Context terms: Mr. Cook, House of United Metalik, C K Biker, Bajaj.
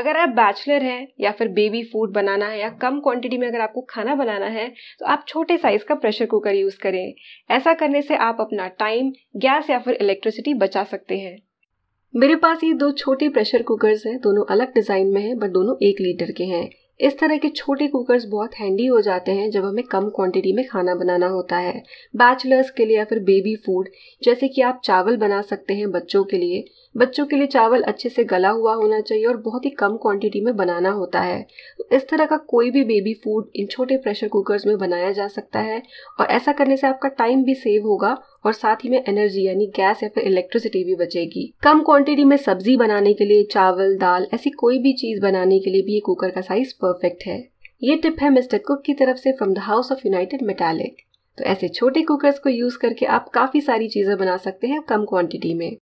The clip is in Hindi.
अगर आप बैचलर हैं या फिर बेबी फूड बनाना है या कम क्वांटिटी में अगर आपको खाना बनाना है तो आप छोटे साइज का प्रेशर कुकर यूज़ करें। ऐसा करने से आप अपना टाइम, गैस या फिर इलेक्ट्रिसिटी बचा सकते हैं। मेरे पास ये दो छोटे प्रेशर कुकर्स हैं, दोनों अलग डिज़ाइन में हैं बट दोनों 1 लीटर के हैं। इस तरह के छोटे कुकर्स बहुत हैंडी हो जाते हैं जब हमें कम क्वांटिटी में खाना बनाना होता है। बैचलर्स के लिए या फिर बेबी फूड, जैसे कि आप चावल बना सकते हैं बच्चों के लिए। बच्चों के लिए चावल अच्छे से गला हुआ होना चाहिए और बहुत ही कम क्वांटिटी में बनाना होता है। इस तरह का कोई भी बेबी फूड इन छोटे प्रेशर कुकर्स में बनाया जा सकता है और ऐसा करने से आपका टाइम भी सेव होगा और साथ ही में एनर्जी यानी गैस या फिर इलेक्ट्रिसिटी भी बचेगी। कम क्वांटिटी में सब्जी बनाने के लिए, चावल, दाल, ऐसी कोई भी चीज़ बनाने के लिए भी ये कुकर का साइज परफेक्ट है। ये टिप है मिस्टर कुक की तरफ से from the house of United metallic. तो ऐसे छोटे कुकर्स को यूज़ करके आप काफ़ी सारी चीज़ें बना सकते हैं कम क्वांटिटी में।